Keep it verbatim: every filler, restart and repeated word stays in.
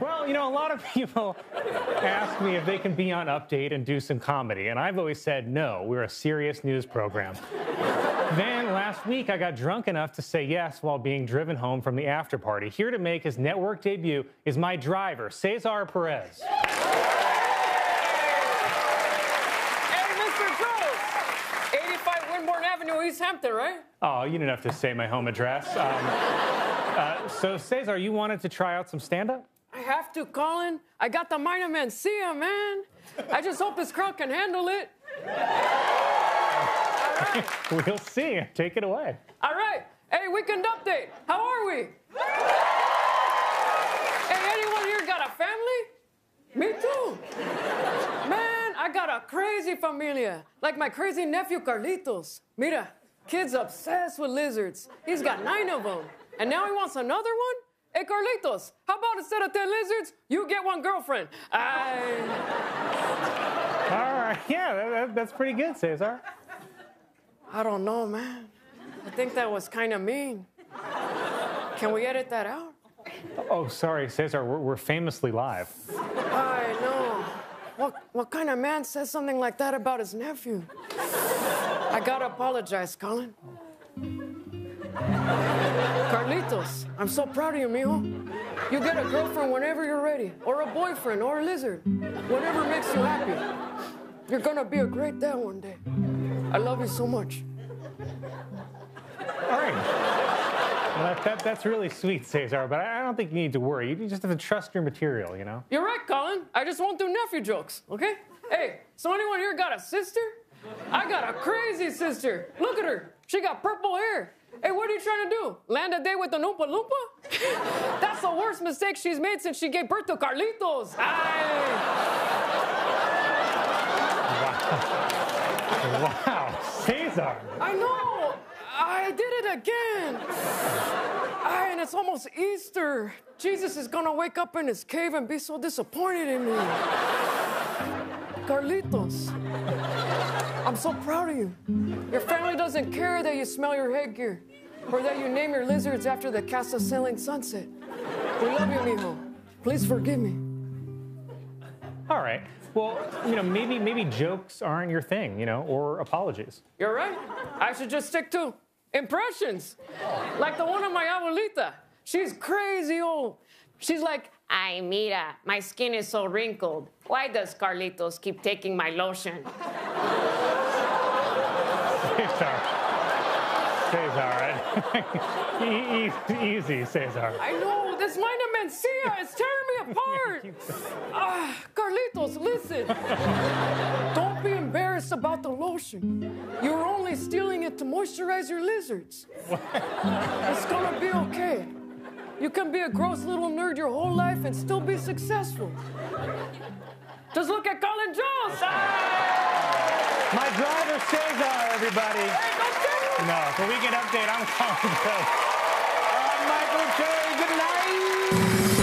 Well, you know, a lot of people ask me if they can be on Update and do some comedy, and I've always said no, we're a serious news program. Then last week, I got drunk enough to say yes while being driven home from the after party. Here to make his network debut is my driver, Cesar Perez. East Hampton, right? Oh, you didn't have to say my home address. Um, uh, so, Cesar, you wanted to try out some stand-up? I have to, Colin. I got the minor man Sia, man. I just hope this crowd can handle it. All right. We'll see. Take it away. All right. Hey, Weekend Update. How are we? Hey, anyone here got a family? Me too. Man, I got a crazy familia. Like my crazy nephew, Carlitos. Mira, kid's obsessed with lizards. He's got nine of them. And now he wants another one? Hey, Carlitos, how about instead of ten lizards, you get one girlfriend? I... All right, yeah, that, that, that's pretty good, Cesar. I don't know, man. I think that was kind of mean. Can we edit that out? Oh, sorry, Cesar, we're, we're famously live. I know. What, what kind of man says something like that about his nephew? I gotta apologize, Colin. Carlitos, I'm so proud of you, mijo. You get a girlfriend whenever you're ready, or a boyfriend, or a lizard. Whatever makes you happy. You're gonna be a great dad one day. I love you so much. All right. Well, that, that, that's really sweet, Cesar, but I don't think you need to worry. You just have to trust your material, you know? You're right, Colin. I just won't do nephew jokes, okay? Hey, so anyone here got a sister? I got a crazy sister. Look at her. She got purple hair. Hey, what are you trying to do? Land a day with an Oompa Loompa? That's the worst mistake she's made since she gave birth to Carlitos. Wow. Wow, Cesar. I know. I did it again. I, and it's almost Easter. Jesus is gonna wake up in his cave and be so disappointed in me. Carlitos, I'm so proud of you. Your family doesn't care that you smell your headgear or that you name your lizards after the casa-selling sunset. We love you, mijo. Please forgive me. All right. Well, you know, maybe maybe jokes aren't your thing, you know, or apologies. You're right. I should just stick to impressions. Like the one of my abuelita. She's crazy old. She's like, "Ay, mira, my skin is so wrinkled. Why does Carlitos keep taking my lotion?" Cesar. Cesar, right? Easy, Cesar. I know, this mind of Mencia is tearing me apart. uh, Carlitos, listen. Don't be embarrassed about the lotion. You're only stealing it to moisturize your lizards. It's gonna be okay. You can be a gross little nerd your whole life and still be successful. Just look at Colin Jost. My driver, Cesar, everybody. Hey, no, for Weekend Update, I'm Colin Jost. I'm Michael Che. Good night.